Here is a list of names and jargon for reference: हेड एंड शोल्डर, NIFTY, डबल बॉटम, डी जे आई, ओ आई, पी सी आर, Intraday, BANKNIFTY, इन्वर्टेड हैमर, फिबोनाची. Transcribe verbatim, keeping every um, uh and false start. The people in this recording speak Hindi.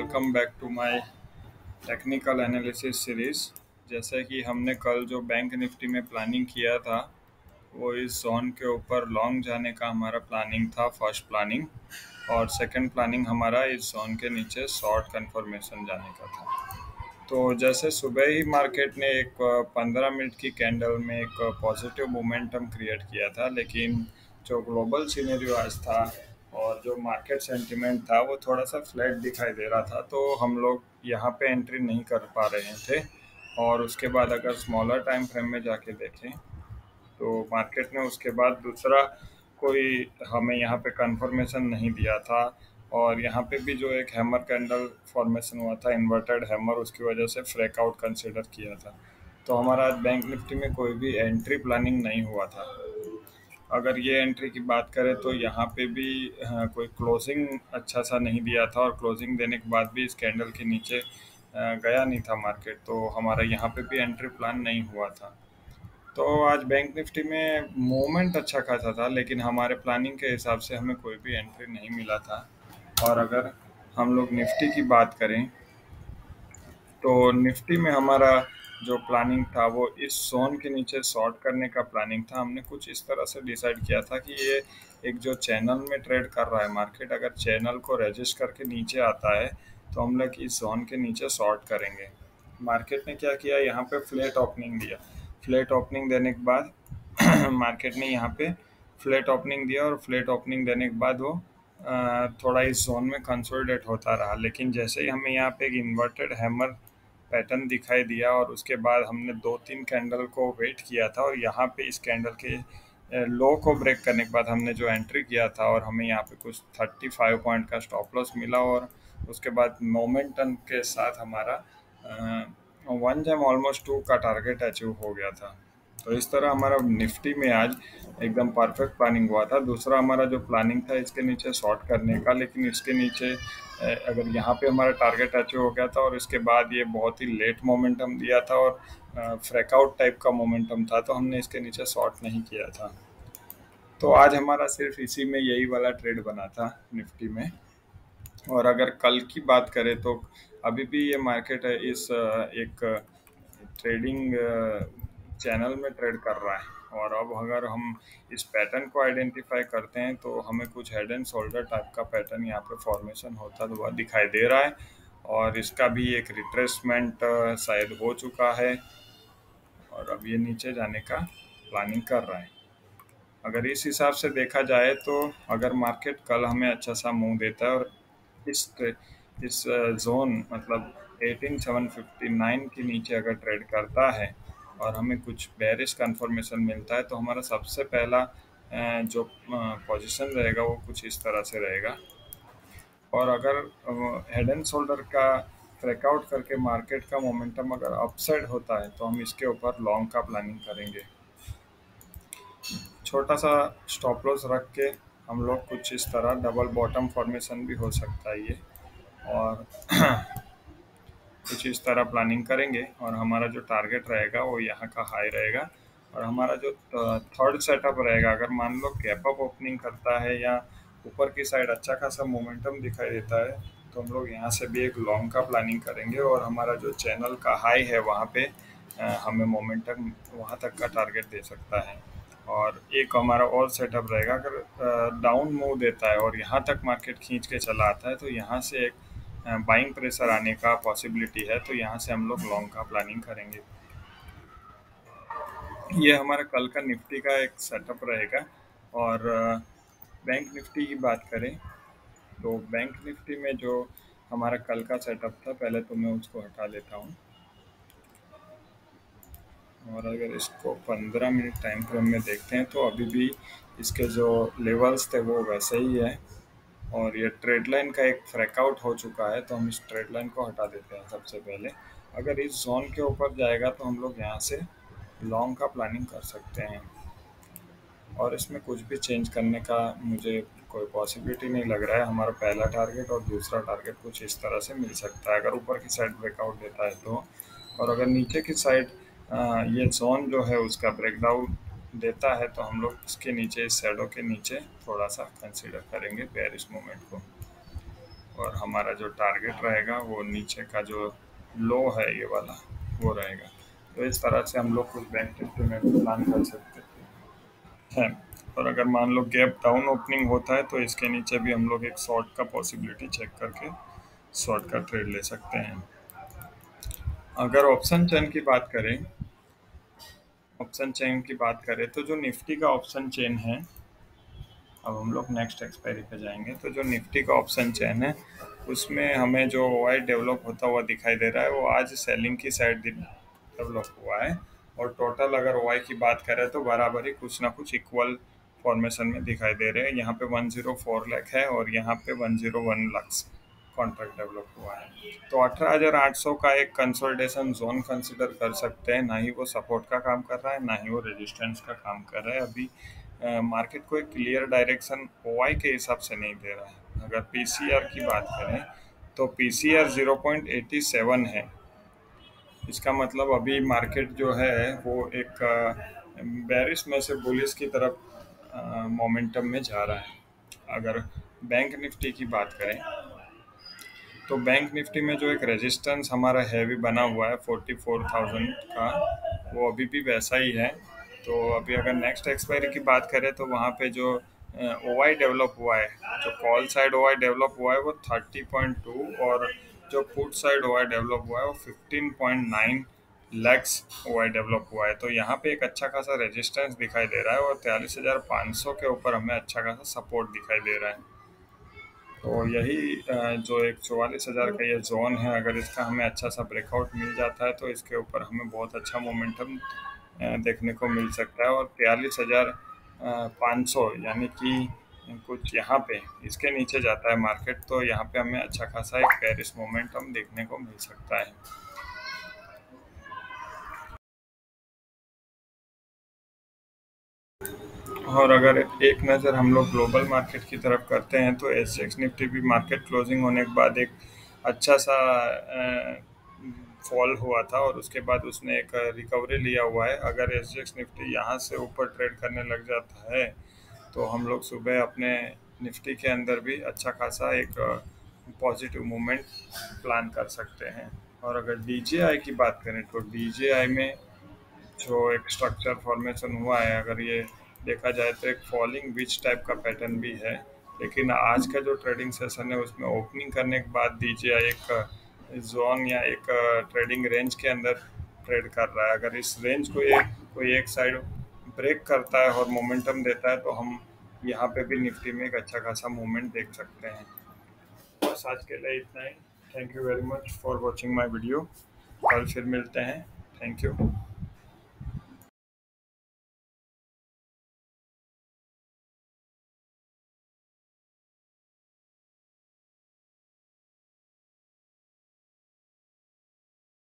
Welcome back to my technical analysis series. जैसे कि हमने कल जो बैंक निफ्टी में प्लानिंग किया था वो इस जोन के ऊपर लॉन्ग जाने का हमारा प्लानिंग था, फर्स्ट प्लानिंग, और सेकंड प्लानिंग हमारा इस जोन के नीचे शॉर्ट कन्फर्मेशन जाने का था। तो जैसे सुबह ही मार्केट ने एक पंद्रह मिनट की कैंडल में एक पॉजिटिव मोमेंटम क्रिएट किया था, लेकिन जो ग्लोबल सीनेरियो आज था और जो मार्केट सेंटिमेंट था वो थोड़ा सा फ्लैट दिखाई दे रहा था, तो हम लोग यहाँ पे एंट्री नहीं कर पा रहे थे। और उसके बाद अगर स्मॉलर टाइम फ्रेम में जाके देखें तो मार्केट ने उसके बाद दूसरा कोई हमें यहाँ पे कंफर्मेशन नहीं दिया था, और यहाँ पे भी जो एक हैमर कैंडल फॉर्मेशन हुआ था, इन्वर्टेड हैमर, उसकी वजह से ब्रेकआउट कंसिडर किया था। तो हमारा आज बैंक निफ्टी में कोई भी एंट्री प्लानिंग नहीं हुआ था। अगर ये एंट्री की बात करें तो यहाँ पे भी आ, कोई क्लोजिंग अच्छा सा नहीं दिया था, और क्लोजिंग देने के बाद भी इस कैंडल के नीचे आ, गया नहीं था मार्केट, तो हमारा यहाँ पे भी एंट्री प्लान नहीं हुआ था। तो आज बैंक निफ्टी में मूवमेंट अच्छा खासा था, लेकिन हमारे प्लानिंग के हिसाब से हमें कोई भी एंट्री नहीं मिला था। और अगर हम लोग निफ्टी की बात करें तो निफ्टी में हमारा जो प्लानिंग था वो इस जोन के नीचे शॉर्ट करने का प्लानिंग था। हमने कुछ इस तरह से डिसाइड किया था कि ये एक जो चैनल में ट्रेड कर रहा है मार्केट, अगर चैनल को रेजिस्ट करके नीचे आता है तो हम लोग इस जोन के नीचे शॉर्ट करेंगे। मार्केट ने क्या किया, यहाँ पे फ्लैट ओपनिंग दिया। फ्लैट ओपनिंग देने के बाद मार्केट ने यहाँ पे फ्लैट ओपनिंग दिया, और फ्लैट ओपनिंग देने के बाद वो थोड़ा इस जोन में कंसोलिडेट होता रहा। लेकिन जैसे ही हमें यहाँ पे एक इन्वर्टेड हैमर पैटर्न दिखाई दिया, और उसके बाद हमने दो तीन कैंडल को वेट किया था, और यहाँ पे इस कैंडल के लो को ब्रेक करने के बाद हमने जो एंट्री किया था, और हमें यहाँ पे कुछ पैंतीस पॉइंट का स्टॉप लॉस मिला, और उसके बाद मोमेंटम के साथ हमारा वन जैम ऑलमोस्ट टू का टारगेट अचीव हो गया था। तो इस तरह हमारा निफ्टी में आज एकदम परफेक्ट प्लानिंग हुआ था। दूसरा हमारा जो प्लानिंग था इसके नीचे शॉर्ट करने का, लेकिन इसके नीचे अगर यहाँ पे हमारा टारगेट अचीव हो गया था, और इसके बाद ये बहुत ही लेट मोमेंटम दिया था और फ्रेकआउट टाइप का मोमेंटम था, तो हमने इसके नीचे शॉर्ट नहीं किया था। तो आज हमारा सिर्फ इसी में यही वाला ट्रेड बना था निफ्टी में। और अगर कल की बात करें तो अभी भी ये मार्केट है इस एक ट्रेडिंग चैनल में ट्रेड कर रहा है, और अब अगर हम इस पैटर्न को आइडेंटिफाई करते हैं तो हमें कुछ हेड एंड शोल्डर टाइप का पैटर्न यहाँ पे फॉर्मेशन होता हुआ दिखाई दे रहा है, और इसका भी एक रिट्रेसमेंट शायद हो चुका है, और अब ये नीचे जाने का प्लानिंग कर रहा है। अगर इस हिसाब से देखा जाए तो अगर मार्केट कल हमें अच्छा सा मूव देता है, और इस इस जोन मतलब अठारह हज़ार सात सौ उनसठ के नीचे अगर ट्रेड करता है और हमें कुछ बेरिश कन्फर्मेशन मिलता है, तो हमारा सबसे पहला जो पोजीशन रहेगा वो कुछ इस तरह से रहेगा। और अगर हेड एंड शोल्डर का ब्रेकआउट करके मार्केट का मोमेंटम अगर अपसाइड होता है तो हम इसके ऊपर लॉन्ग का प्लानिंग करेंगे। छोटा सा स्टॉप लॉस रख के हम लोग कुछ इस तरह डबल बॉटम फॉर्मेशन भी हो सकता है ये, और कुछ इस तरह प्लानिंग करेंगे। और हमारा जो टारगेट रहेगा वो यहाँ का हाई रहेगा, और हमारा जो थर्ड सेटअप रहेगा, अगर मान लो गैप अप ओपनिंग करता है या ऊपर की साइड अच्छा खासा मोमेंटम दिखाई देता है तो हम लोग यहाँ से भी एक लॉन्ग का प्लानिंग करेंगे, और हमारा जो चैनल का हाई है वहाँ पे हमें मोमेंटम वहाँ तक का टारगेट दे सकता है। और एक हमारा और सेटअप रहेगा, अगर डाउन मूव देता है और यहाँ तक मार्केट खींच के चला आता है तो यहाँ से एक बाइंग प्रेशर आने का पॉसिबिलिटी है, तो यहाँ से हम लोग लॉन्ग का प्लानिंग करेंगे। ये हमारा कल का निफ्टी का एक सेटअप रहेगा। और बैंक निफ्टी की बात करें तो बैंक निफ्टी में जो हमारा कल का सेटअप था, पहले तो मैं उसको हटा लेता हूँ, और अगर इसको पंद्रह मिनट टाइम फ्रेम में देखते हैं तो अभी भी इसके जो लेवल्स थे वो वैसे ही है, और ये ट्रेड लाइन का एक ब्रेकआउट हो चुका है, तो हम इस ट्रेड लाइन को हटा देते हैं सबसे पहले। अगर इस जोन के ऊपर जाएगा तो हम लोग यहाँ से लॉन्ग का प्लानिंग कर सकते हैं, और इसमें कुछ भी चेंज करने का मुझे कोई पॉसिबिलिटी नहीं लग रहा है। हमारा पहला टारगेट और दूसरा टारगेट कुछ इस तरह से मिल सकता है, अगर ऊपर की साइड ब्रेकआउट देता है तो, और अगर नीचे की साइड ये जोन जो है उसका ब्रेकडाउन देता है तो हम लोग इसके नीचे, इस शैडो के नीचे थोड़ा सा कंसीडर करेंगे बेयरिश मोमेंट को। और हमारा जो टारगेट रहेगा वो नीचे का जो लो है ये वाला वो रहेगा। तो इस तरह से हम लोग कुछ बैंक निफ्टी में प्लान कर सकते हैं। और अगर मान लो गैप डाउन ओपनिंग होता है तो इसके नीचे भी हम लोग एक शॉर्ट का पॉसिबिलिटी चेक करके शॉर्ट का ट्रेड ले सकते हैं। अगर ऑप्शन चेन की बात करें ऑप्शन चेन की बात करें तो जो निफ्टी का ऑप्शन चेन है, अब हम लोग नेक्स्ट एक्सपायरी पे जाएंगे, तो जो निफ्टी का ऑप्शन चेन है उसमें हमें जो ओ आई डेवलप होता हुआ दिखाई दे रहा है वो आज सेलिंग की साइड डेवलप हुआ है। और टोटल अगर ओ आई की बात करें तो बराबर ही कुछ ना कुछ इक्वल फॉर्मेशन में दिखाई दे रहे हैं। यहाँ पे वन ज़ीरो फोर लाख है और यहाँ पे one zero one lakh contract develop हुआ है। तो अठारह हज़ार आठ सौ का एक कंसोलिडेशन जोन कंसिडर कर सकते हैं। ना ही वो सपोर्ट का काम कर रहा है ना ही वो रेजिस्टेंस का काम कर रहा है। अभी मार्केट को एक क्लियर डायरेक्शन ओ आई के हिसाब से नहीं दे रहा है। अगर पी सी आर की बात करें तो पी सी आर zero point eight seven है। इसका मतलब अभी मार्केट जो है वो एक बेरिश में से बुलिश की तरफ मोमेंटम में जा रहा है। अगर बैंक निफ्टी की बात करें तो बैंक निफ्टी में जो एक रेजिस्टेंस हमारा हैवी बना हुआ है फोर्टी फोर थाउज़ेंड का, वो अभी भी वैसा ही है। तो अभी अगर नेक्स्ट एक्सपायरी की बात करें तो वहाँ पे जो ओ आई डेवलप हुआ है, जो call side ओ आई develop हुआ है वो थर्टी पॉइंट टू और जो put side ओ आई develop हुआ है वो fifteen point nine lakhs ओ आई develop हुआ है। तो यहाँ पे एक अच्छा खासा रेजिस्टेंस दिखाई दे रहा है और तैंतालीस हज़ार पाँच सौ के ऊपर हमें अच्छा खासा सपोर्ट दिखाई दे रहा है। तो यही जो एक चौवालीस हज़ार का ये जोन है, अगर इसका हमें अच्छा सा ब्रेकआउट मिल जाता है तो इसके ऊपर हमें बहुत अच्छा मोमेंटम देखने को मिल सकता है। और तैंतालीस हज़ार पाँच सौ यानी कि कुछ यहाँ पे इसके नीचे जाता है मार्केट तो यहाँ पे हमें अच्छा खासा एक बेयरिश मोमेंटम देखने को मिल सकता है। और अगर एक नज़र हम लोग ग्लोबल मार्केट की तरफ करते हैं तो एस एक्स निफ्टी भी मार्केट क्लोजिंग होने के बाद एक अच्छा सा फॉल हुआ था और उसके बाद उसने एक रिकवरी लिया हुआ है। अगर एस एक्स निफ्टी यहाँ से ऊपर ट्रेड करने लग जाता है तो हम लोग सुबह अपने निफ्टी के अंदर भी अच्छा खासा एक पॉजिटिव मूवमेंट प्लान कर सकते हैं। और अगर डी जे आई की बात करें तो डी जे आई में जो एक स्ट्रक्चर फॉर्मेशन हुआ है, अगर ये देखा जाए तो एक फॉलिंग विच टाइप का पैटर्न भी है, लेकिन आज का जो ट्रेडिंग सेशन है उसमें ओपनिंग करने के बाद डी जे आई एक जोन या एक ट्रेडिंग रेंज के अंदर ट्रेड कर रहा है। अगर इस रेंज को एक कोई एक साइड ब्रेक करता है और मोमेंटम देता है तो हम यहाँ पे भी निफ्टी में एक अच्छा खासा मूवमेंट देख सकते हैं। बस आज के लिए इतना ही। Thank you very much for watching my video. कल फिर मिलते हैं। Thank you.